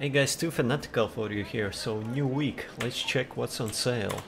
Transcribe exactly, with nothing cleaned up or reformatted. Hey guys, two Fanatical for you here, so new week, let's check what's on sale.